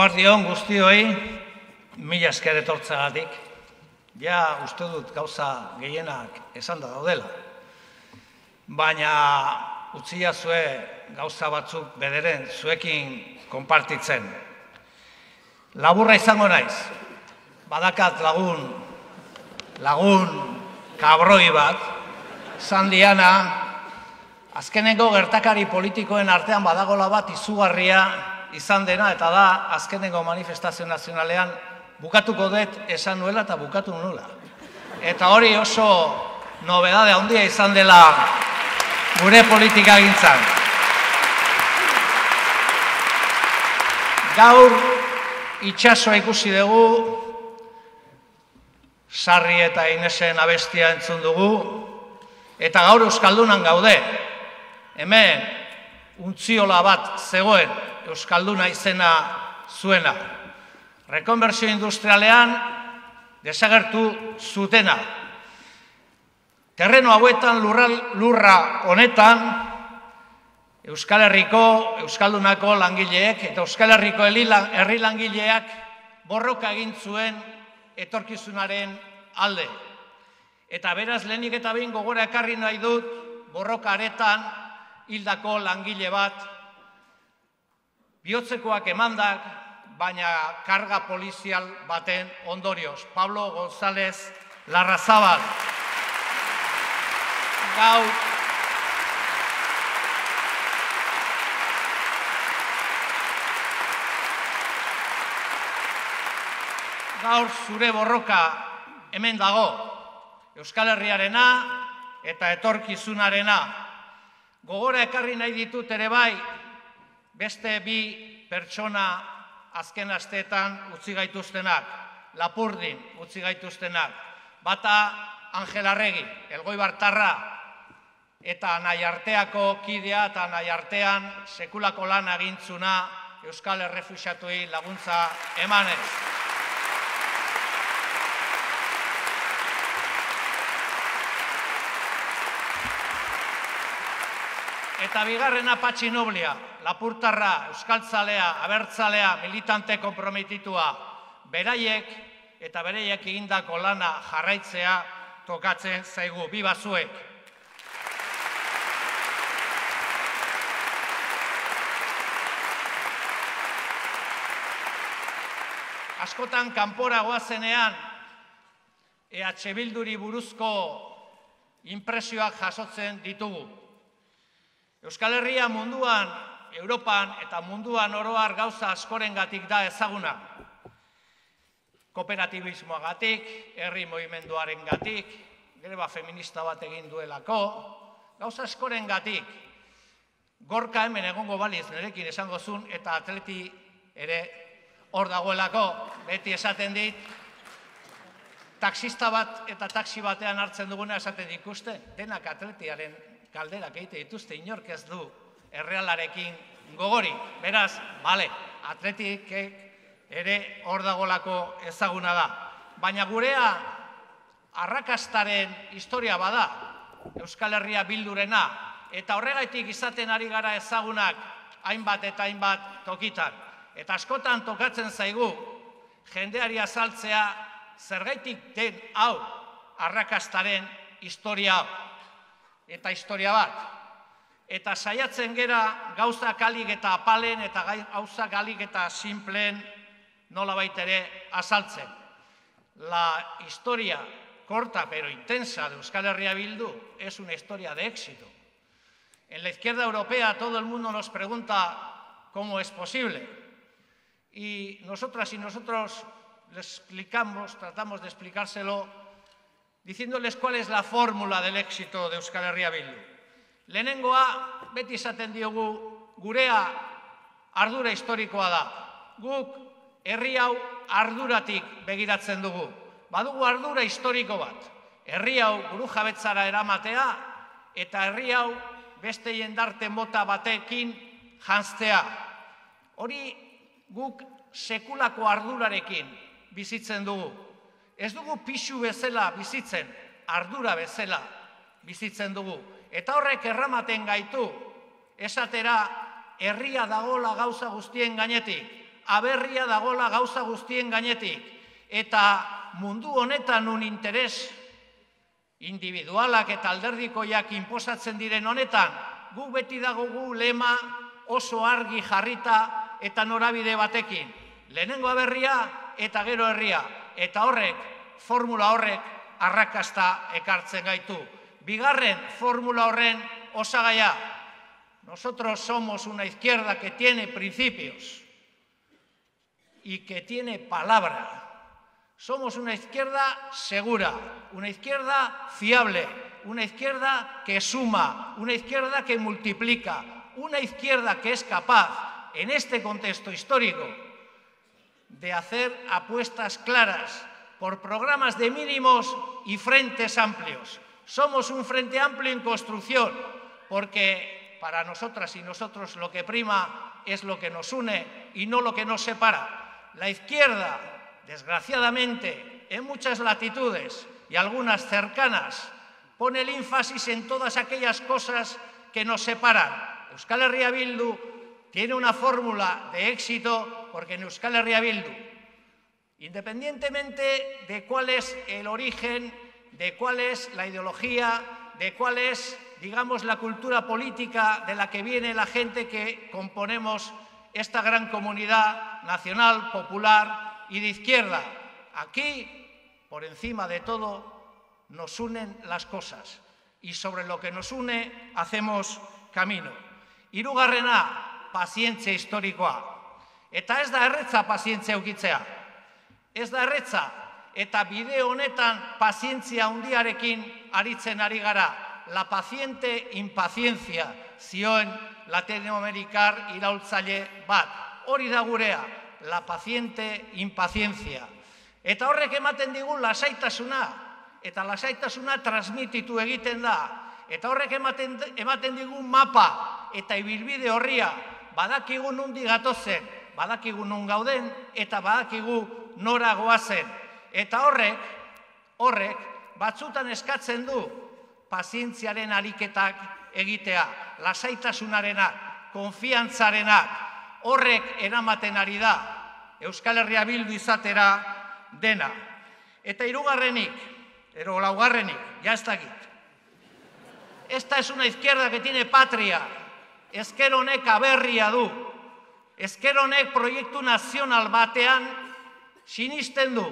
Eguardion guztioi, mila esker etortzeagatik. Ja, uste dut gauza gehienak esan da daudela. Baina utzidazue gauza batzuk bederen zuekin konpartitzen. Laburra izango naiz. Badakat lagun kabroi bat, Sandiana, azkeneko gertakari politikoen artean badagola bat izugarria izan dena, eta da, azkeneko manifestazio nazionalean bukatuko dut esan nuela eta bukatu nula. Eta hori oso nobedade handia izan dela gure politika gintzan. Gaur itxasoa ikusi dugu, Sarri eta Inesen abestia entzun dugu, eta gaur Euskaldunan gaude. Hemen, untziola bat zegoen, Euskalduna izena zuena. Rekonbertsio industrialean desagertu zutena. Terreno hauetan, lurra honetan, Euskal Herriko, Euskaldunako langileek eta Euskal Herriko herri langileak borroka egin zuen etorkizunaren alde. Eta beraz, lehenik eta behin gogora ekarri nahi dut borroka aretan hildako langile bat, bihotzekoak emandak, baina karga polizial baten ondorioz. Pablo González Larrazabal. Gaur zure borroka hemen dago. Euskal Herriarena eta etorkizunarena. Gogora ekarri nahi ditut ere bai, beste bi pertsona azken asteetan utzi gaituztenak, Lapurdin utzi gaituztenak, bata Angelarregi, Elgoibartarra, eta Naiarteako kidea eta Naiartean sekulako lan agintzuna Euskal Errefuxiatuei laguntza emanez. Eta bigarrena Patxi Noblia, Lapurtarra, euskaltzalea, abertzalea, militante konprometitua, beraiek eta beraiek egindako lana jarraitzea tokatzen zaigu, bi bazuek. Askotan kanpora goazenean, EH Bilduri buruzko inpresioak jasotzen ditugu. Euskal Herria munduan, Europan eta munduan oroar gauza askorengatik da ezaguna. Kooperatibismoagatik, herri mugimenduarengatik, greba feminista bat egin duelako, gauza askorengatik. Gorka hemen egongo baliz nerekin esango zuen eta atleti ere hor dagoelako, beti esaten dit, taksista bat eta taksi batean hartzen duguna esaten ikuste, denak atletiaren galderak egite dituzte, inork ez du errealarekin gogori. Beraz, bale, atletikek ere hor dagolako ezaguna da. Baina gurea arrakastaren historia bada, Euskal Herria Bildurena, eta horregaitik izaten ari gara ezagunak hainbat eta hainbat tokitan. Eta askotan tokatzen zaigu, jendeari azaltzea zergaitik den hau arrakastaren historia hau. Eta historia bat. Eta saiatzen gera gauzak alik eta apalen eta gauzak alik eta simpleen nolabait ere azaltzen. La historia corta pero intensa de Euskal Herria Bildu es una historia de éxito. En la izquierda europea todo el mundo nos pregunta cómo es posible. Y nosotras y nosotros les explicamos, tratamos de explicárselo, diciéndoles cuál es la fórmula del éxito de Euskal Herria Bildu. Lehenengoa, beti izaten diogu, gurea ardura historikoa da. Guk herri hau arduratik begiratzen dugu. Badugu ardura historiko bat. Herri hau buru jabetzara eramatea eta herri hau beste jendarte mota batekin jantzea. Hori guk sekulako ardurarekin bizitzen dugu. Ez dugu pixu bezala bizitzen, ardura bezala bizitzen dugu. Eta horrek erramaten gaitu, esatera herria dagola gauza guztien gainetik, aberria dagola gauza guztien gainetik. Eta mundu honetan un interes individualak eta alderdikoiak inposatzen diren honetan, gu beti dagogu lema oso argi jarrita eta norabide batekin. Lehenengo aberria eta gero herria. Eta horrek, formula horrek, arrakasta ekartzen gaitu. Bigarren formula horren osagaia. Nosotros somos una izquierda que tiene principios y que tiene palabra. Somos una izquierda segura, una izquierda fiable, una izquierda que suma, una izquierda que multiplica, una izquierda que es capaz, en este contexto histórico, de hacer apuestas claras por programas de mínimos y frentes amplios. Somos un frente amplio en construcción, porque para nosotras y nosotros lo que prima es lo que nos une y no lo que nos separa. La izquierda, desgraciadamente, en muchas latitudes y algunas cercanas, pone el énfasis en todas aquellas cosas que nos separan. Euskal Herria Bildu tiene una fórmula de éxito porque en Euskal Herria Bildu, independientemente de cuál es el origen, de cuál es la ideología, de cuál es, digamos, la cultura política de la que viene la gente que componemos esta gran comunidad nacional, popular y de izquierda. Aquí, por encima de todo, nos unen las cosas y sobre lo que nos une hacemos camino. Hirugarrena, pazientzia historikoa. Eta ez da erretza pazientzia eukitzea. Ez da erretza eta bide honetan pazientzia handiarekin aritzen ari gara. La paziente impaziencia zioen Latinoamerikar iraultzaile bat. Hori da gurea, la paziente impaziencia. Eta horrek ematen digu lasaitasuna. Eta lasaitasuna transmititu egiten da. Eta horrek ematen digun mapa eta ibilbide horria. Badakigu nondik gatozen, badakigu non gauden eta badakigu nora goazen. Eta horrek batzutan eskatzen du pazientziaren ariketak egitea, lasaitasunarenak, konfiantzarenak. Horrek eramaten ari da Euskal Herria Bildu izatera dena. Eta hirugarrenik, pero laugarrenik, ya está aquí. Esta es una izquierda que tiene patria. Ezker honek aberria du. Ezker honek proiektu nazional batean sinisten du.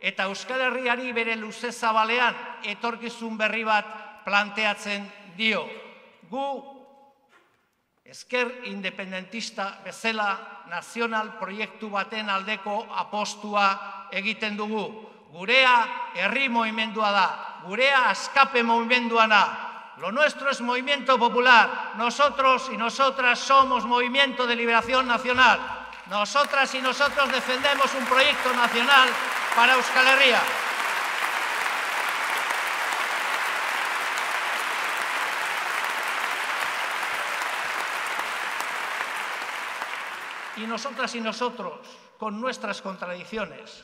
Eta Euskal Herriari bere luze zabalean etorkizun berri bat planteatzen dio. Gu ezker independentista bezala nazional proiektu baten aldeko apostua egiten dugu. Gurea herri movimendua da, gurea askape movimendua da. Lo nuestro es movimiento popular. Nosotros y nosotras somos movimiento de liberación nacional. Nosotras y nosotros defendemos un proyecto nacional para Euskal Herria. Y nosotras y nosotros, con nuestras contradicciones,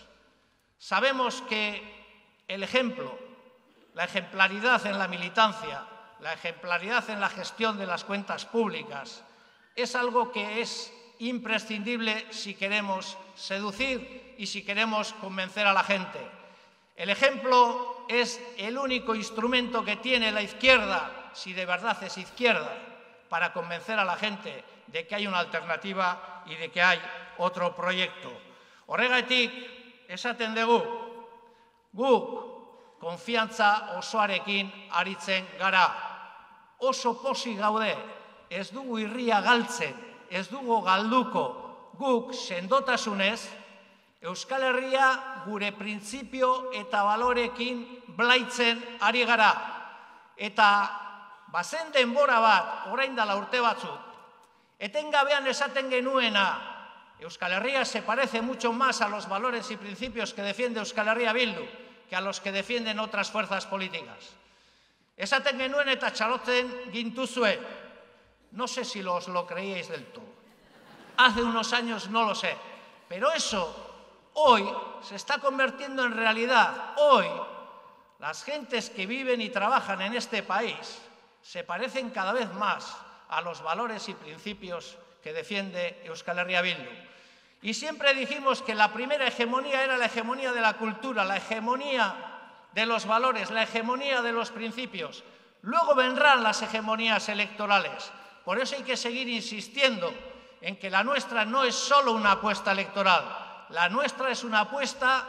sabemos que el ejemplo, la ejemplaridad en la militancia, la ejemplaridad en la gestión de las cuentas públicas, es algo que es imprescindible si queremos seducir y si queremos convencer a la gente. El ejemplo es el único instrumento que tiene la izquierda, si de verdad es izquierda, para convencer a la gente de que hay una alternativa y de que hay otro proyecto. Horregatik, esaten dugu, guk konfiantza osoarekin aritzen gara. Oso pozik gaude, ez dugu irria galtzen, ez dugu galduko. Guk sendotasunez, Euskal Herria gure printzipio eta balorekin blaitzen ari gara. Eta bazen denbora bat, orain dela urte batzuk, etengabean esaten genuena, Euskal Herria se parece mucho más a los valores y principios que defiende Euskal Herria Bildu que a los que defienden otras fuerzas políticas. Esaten genuen eta txalotzen gintuzue. No sé si os lo creíais del todo. Hace unos años no lo sé. Pero eso hoy se está convirtiendo en realidad. Hoy las gentes que viven y trabajan en este país se parecen cada vez más a los valores y principios que defiende Euskal Herria Bildu. Y siempre dijimos que la primera hegemonía era la hegemonía de la cultura, la hegemonía de los valores, la hegemonía de los principios. Luego vendrán las hegemonías electorales. Por eso hay que seguir insistiendo en que la nuestra no es solo una apuesta electoral. La nuestra es una apuesta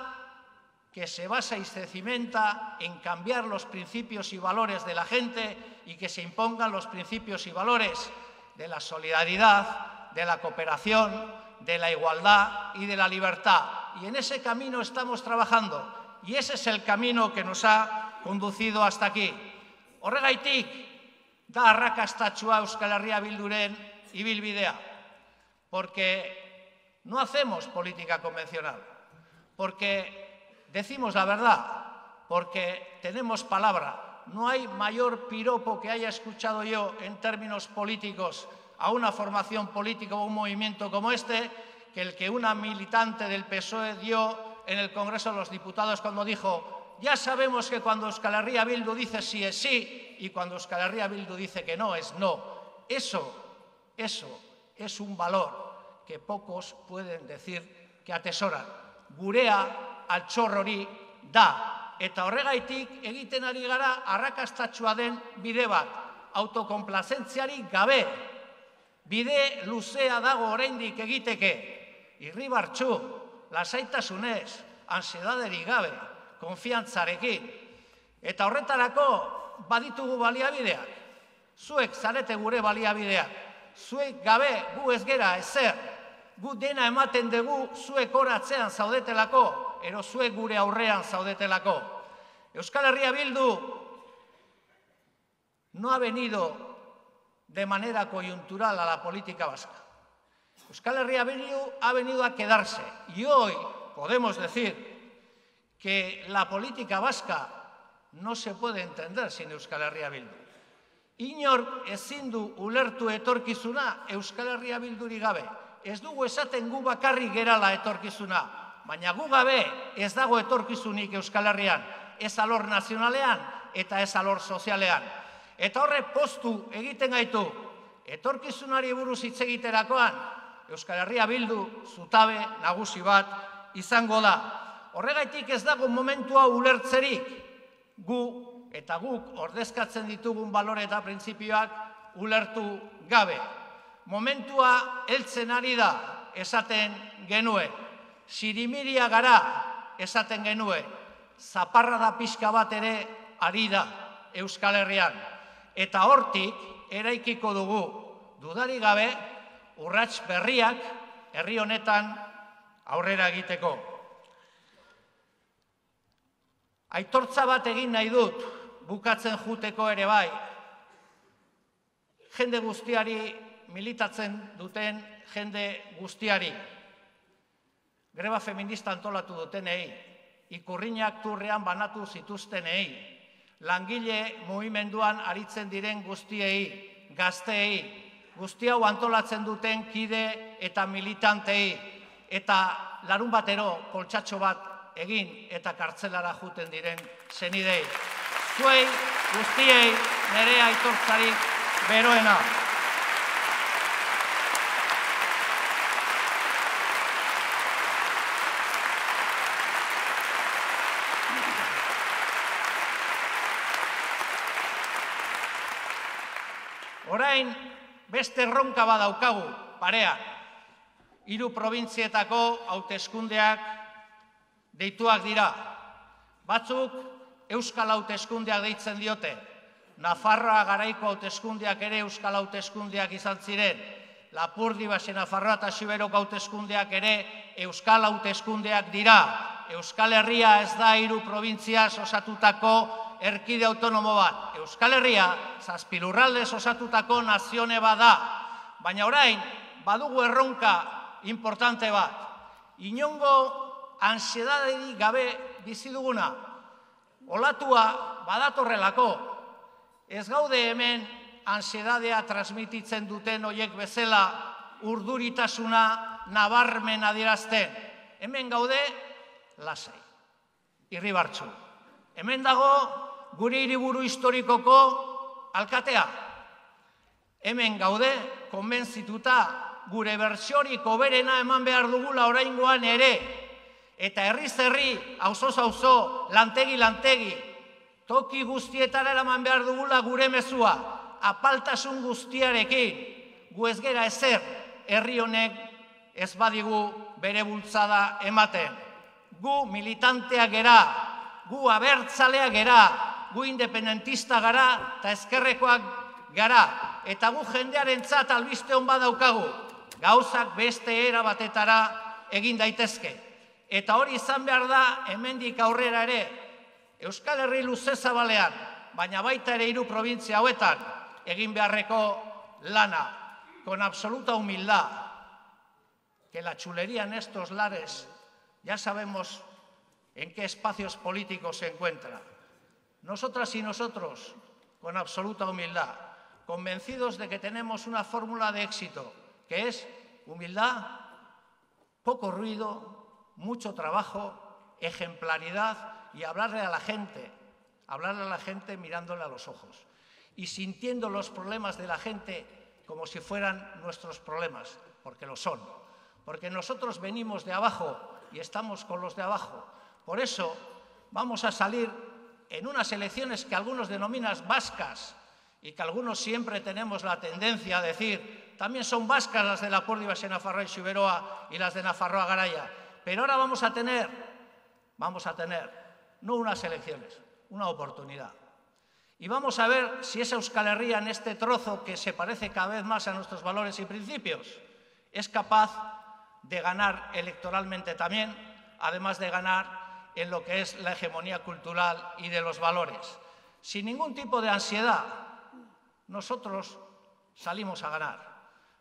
que se basa y se cimenta en cambiar los principios y valores de la gente y que se impongan los principios y valores de la solidaridad, de la cooperación, de la igualdad y de la libertad. Y en ese camino estamos trabajando. Y ese es el camino que nos ha conducido hasta aquí. Horregaitik da arrakastatsua Euskal Herria Bilduren ibilbidea. Porque no hacemos política convencional. Porque decimos la verdad, porque tenemos palabra. No hay mayor piropo que haya escuchado yo en términos políticos a una formación política o un movimiento como este que el que una militante del PSOE dio en el Congreso de los Diputados cuando dijo: ya sabemos que cuando Euskal Herria Bildu dice sí es sí y cuando Euskal Herria Bildu dice que no es no. Eso es un valor que pocos pueden decir que atesoran. Gurea altxor hori da, eta horregaitik egiten ari gara arrakastatsua den bide bat, autokonplazentziarik gabe, bide luzea dago oraindik egiteke, irribartsu, lasaitasunez, ansiedaderi gabe, konfiantzarekin, eta horretarako baditugu baliabideak, zuek zarete gure baliabideak, zuek gabe gu ez gera ezer, gu dena ematen dugu zuek horatzean zaudetelako, ero zuek gure aurrean zaudetelako. Euskal Herria Bildu no ha venido de manera coyuntural a la política vasca. Euskal Herria Bildu ha venido a quedarse y hoy podemos decir que la política vasca no se puede entender sin Euskal Herria Bildu. Inork ezin du ulertu etorkizuna Euskal Herria Bilduri gabe. Ez dugu esaten gu bakarrik gerala etorkizuna. Baina gu gabe ez dago etorkizunik Euskal Herrian, ez alor nazionalean eta ez alor sozialean. Eta horre poztu egiten gaitu, etorkizunari buruz hitz egiterakoan, Euskal Herria Bildu zutabe nagusi bat izango da. Horregaitik ez dago momentua ulertzerik, gu eta guk ordezkatzen ditugun balore eta printzipioak ulertu gabe. Momentua heltzen ari da esaten genuen. Sirimiria gara, esaten genuen, zaparrada pixka bat ere ari da Euskal Herrian. Eta hortik eraikiko dugu, dudari gabe, urrats berriak herri honetan aurrera egiteko. Aitortza bat egin nahi dut, bukatzen juteko ere bai, jende guztiari, militatzen duten jende guztiari. Greba feminista antolatu dutenei, ikurriñak turrean banatu zituztenei, langile mugimenduan aritzen diren guztiei, gazteei, guzti hau antolatzen duten kide eta militantei, eta larunbatero koltsatxo bat egin eta kartzelara joaten diren senidei. Zuei guztiei nire aitortzarik beroena. Orain, beste erronka bat daukagu, parean, hiru probintzietako hauteskundeak deituak dira. Batzuk euskal hauteskundeak deitzen diote. Nafarroa garaiko hauteskundeak ere euskal hauteskundeak izan ziren. Lapurdi base Nafarroa eta Siberoko hauteskundeak ere euskal hauteskundeak dira. Euskal Herria ez da hiru probintziaz osatutako erkide autonomo bat. Euskal Herria, zazpilurraldez osatutako nazione bat da. Baina orain, badugu erronka importante bat. Inongo ansiedaderi gabe biziduguna. Olatua badatorrelako. Ez gaude hemen ansiedadea transmititzen duten horiek bezala urduritasuna nabarmen adierazten. Hemen gaude lasai, irribartsu. Hemen dago gure hiriburu historikoko alkatea. Hemen gaude konbentzituta gure bertsiorik hoberena eman behar dugula oraingoan ere, eta herriz herri, auzoz auzo, lantegi lantegi, toki guztietara eraman behar dugula gure mezua, apaltasun guztiarekin, gu ez gera ezer, herri honek ez badigu bere bultzada ematen. Gu militantea gera, gu abertzalea gera, gu independentista gara eta ezkerrekoak gara. Eta gu jendearen zat albiste hon badaukagu, gauzak beste erabatetara egin daitezke. Eta hori izan behar da, hemendik aurrera ere, Euskal Herri luze zabalean, baina baita ere hiru probintzia hauetan, egin beharreko lana, con absoluta humildad, que la chulería en estos lares ya sabemos en qué espacios políticos se encuentra. Nosotras y nosotros, con absoluta humildad, convencidos de que tenemos una fórmula de éxito, que es humildad, poco ruido, mucho trabajo, ejemplaridad y hablarle a la gente mirándole a los ojos y sintiendo los problemas de la gente como si fueran nuestros problemas, porque lo son. Porque nosotros venimos de abajo y estamos con los de abajo. Por eso vamos a salir en unas elecciones que algunos denominan vascas y que algunos siempre tenemos la tendencia a decir también son vascas las de Lapurdi, Baxenafarroa y Siberoa y las de Nafarroa Garaya. Pero ahora vamos a tener no unas elecciones, una oportunidad. Y vamos a ver si esa Euskal Herria en este trozo que se parece cada vez más a nuestros valores y principios es capaz de ganar electoralmente también, además de ganar en lo que es la hegemonía cultural y de los valores. Sin ningún tipo de ansiedad, nosotros salimos a ganar.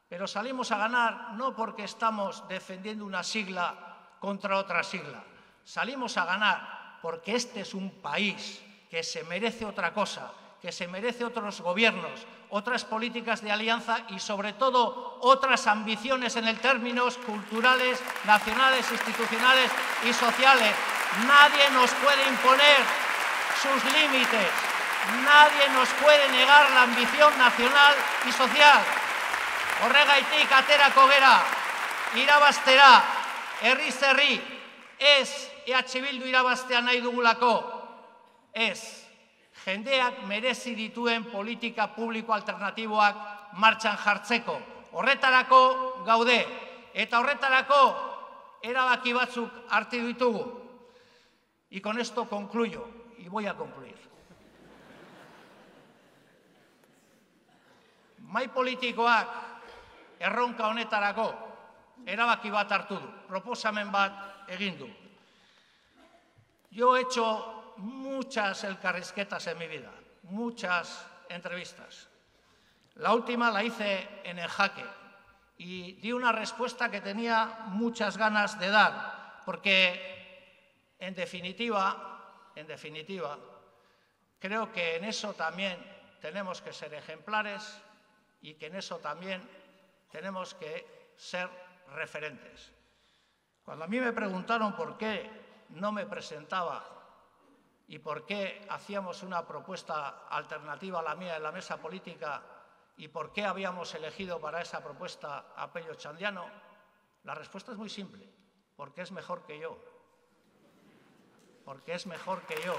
Pero salimos a ganar no porque estamos defendiendo una sigla contra otra sigla. Salimos a ganar porque este es un país que se merece otra cosa, que se merece otros gobiernos, otras políticas de alianza y, sobre todo, otras ambiciones en términos culturales, nacionales, institucionales y sociales. Nadie nos puede imponer sus límites, nadie nos puede negar la ambición nacional y social. Horregaitik aterako gera, irabaztera, herriz herri, ez Bildu irabaztea nahi dugulako. Ez, jendeak merezi dituen politika publiko alternatiboak martxan jartzeko. Horretarako gaude, eta horretarako erabaki batzuk hartu ditugu. Y con esto concluyo, y voy a concluir. Mai politikoak erronka honetarako erabaki bat hartu du, proposamen bat egin du. Yo he hecho muchas elkarrizketas en mi vida, muchas entrevistas. La última la hice en El Jaque y di una respuesta que tenía muchas ganas de dar, porque en definitiva, creo que en eso también tenemos que ser ejemplares y que en eso también tenemos que ser referentes. Cuando a mí me preguntaron por qué no me presentaba y por qué hacíamos una propuesta alternativa a la mía en la mesa política y por qué habíamos elegido para esa propuesta a Pello Otxandiano, la respuesta es muy simple, porque es mejor que yo. Porque es mejor que yo.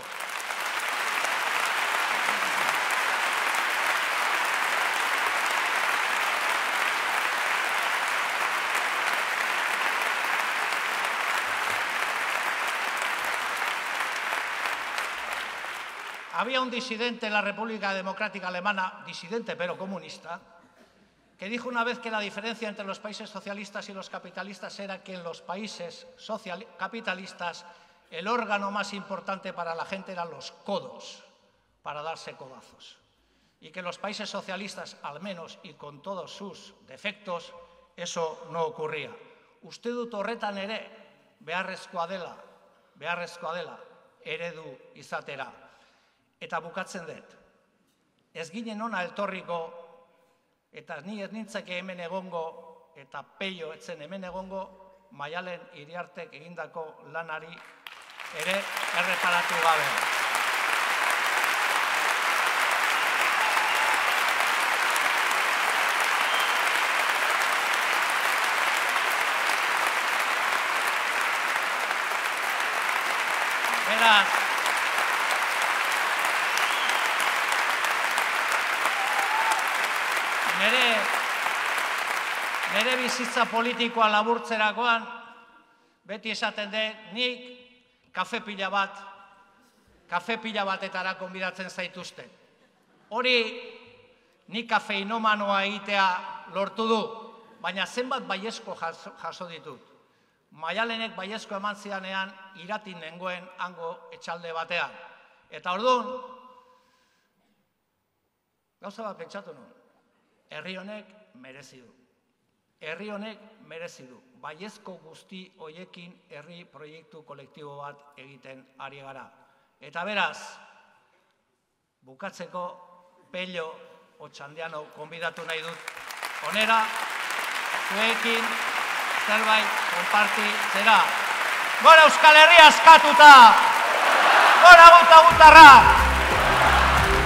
Había un disidente en la República Democrática Alemana, disidente pero comunista, que dijo una vez que la diferencia entre los países socialistas y los capitalistas era que en los países capitalistas el órgano más importante para la gente eran los codos, para darse codazos. Y que en los países socialistas, al menos y con todos sus defectos, eso no ocurría. Uste dut horretan ere, beharrezkoa dela, eredu izatera. Eta bukatzen dut, ez ginen ona eltorriko, eta ni ez nintzake hemen egongo, eta Pello etzen hemen egongo, Maialen Iriartek egindako lanari ere erreparatu gabe. Nere bizitza politikoa laburtzerakoan, beti esaten dut, nik kafe pila batetara konbidatzen zaituzten. Hori, nik kafeinómanoa egitea lortu du, baina zenbat baiezko jaso ditut. Maialenek baiezko eman zidanean iratin nengoen hango etxalde batean. Eta orduan, gauza bat pentsatu nuen, herri honek merezi du. Herri honek merezi du. Baiezko guzti hoiekin herri proiektu kolektibo bat egiten ari gara. Eta beraz, bukatzeko Pello Otxandiano konbidatu nahi dut. Honera, zuekin zerbait konpartitzera. Gora Euskal Herria askatuta! Gora guta gutarra!